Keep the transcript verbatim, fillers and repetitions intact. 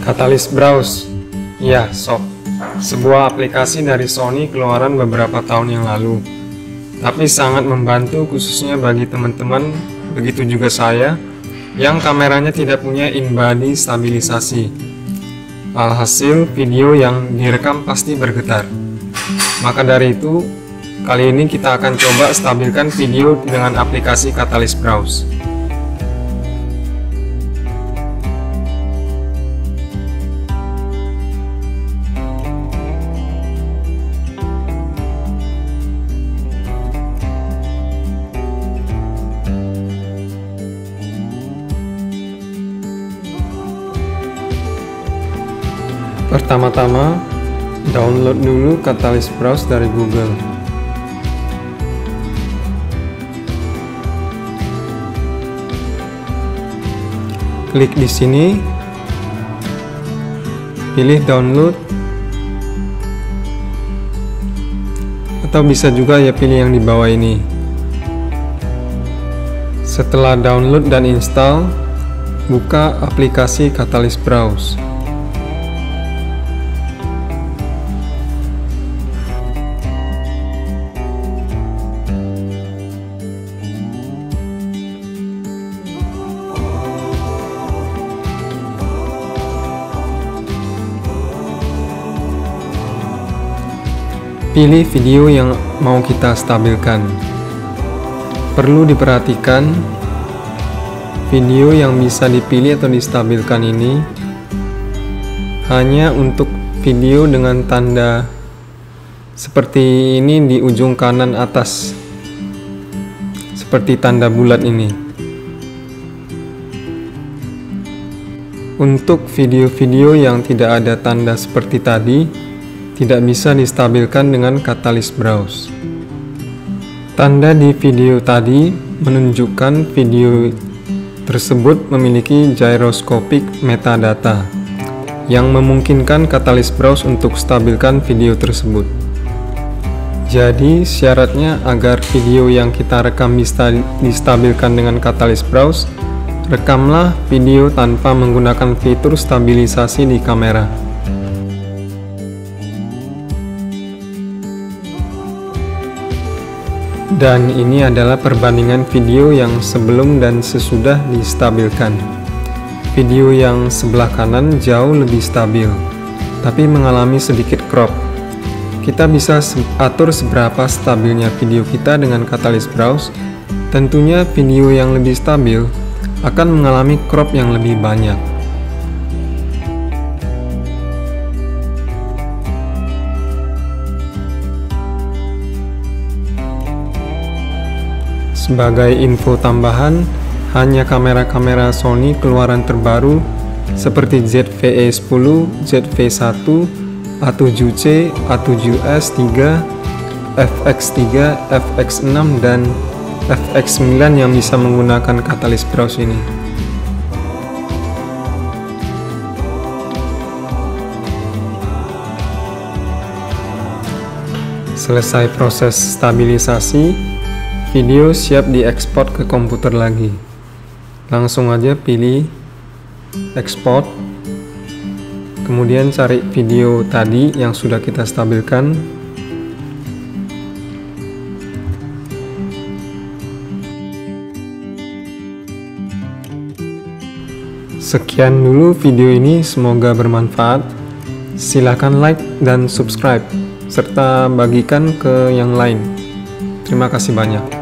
Catalyst Browse. Ya, sob, sebuah aplikasi dari Sony keluaran beberapa tahun yang lalu, tapi sangat membantu khususnya bagi teman-teman, begitu juga saya, yang kameranya tidak punya in-body stabilisasi. Alhasil, video yang direkam pasti bergetar. Maka dari itu, kali ini kita akan coba stabilkan video dengan aplikasi Catalyst Browse. Pertama-tama, download dulu Catalyst Browse dari Google. Klik di sini, pilih download, atau bisa juga ya pilih yang di bawah ini. Setelah download dan install, buka aplikasi Catalyst Browse. Pilih video yang mau kita stabilkan. Perlu diperhatikan, video yang bisa dipilih atau distabilkan ini hanya untuk video dengan tanda seperti ini di ujung kanan atas, seperti tanda bulat ini. Untuk video-video yang tidak ada tanda seperti tadi, tidak bisa distabilkan dengan Catalyst Browse. Tanda di video tadi menunjukkan video tersebut memiliki gyroscopic metadata yang memungkinkan Catalyst Browse untuk stabilkan video tersebut. Jadi syaratnya agar video yang kita rekam bisa distabilkan dengan Catalyst Browse, rekamlah video tanpa menggunakan fitur stabilisasi di kamera. Dan ini adalah perbandingan video yang sebelum dan sesudah distabilkan. Video yang sebelah kanan jauh lebih stabil, tapi mengalami sedikit crop. Kita bisa atur seberapa stabilnya video kita dengan Catalyst Browse. Tentunya video yang lebih stabil akan mengalami crop yang lebih banyak. Sebagai info tambahan, hanya kamera-kamera Sony keluaran terbaru seperti Z V E sepuluh, Z V satu, A tujuh C, A tujuh S tiga, F X tiga, F X enam, dan F X sembilan yang bisa menggunakan Catalyst Browse ini. Selesai proses stabilisasi, video siap diekspor ke komputer lagi. Langsung aja pilih ekspor, kemudian cari video tadi yang sudah kita stabilkan. Sekian dulu video ini, semoga bermanfaat. Silakan like dan subscribe serta bagikan ke yang lain. Terima kasih banyak.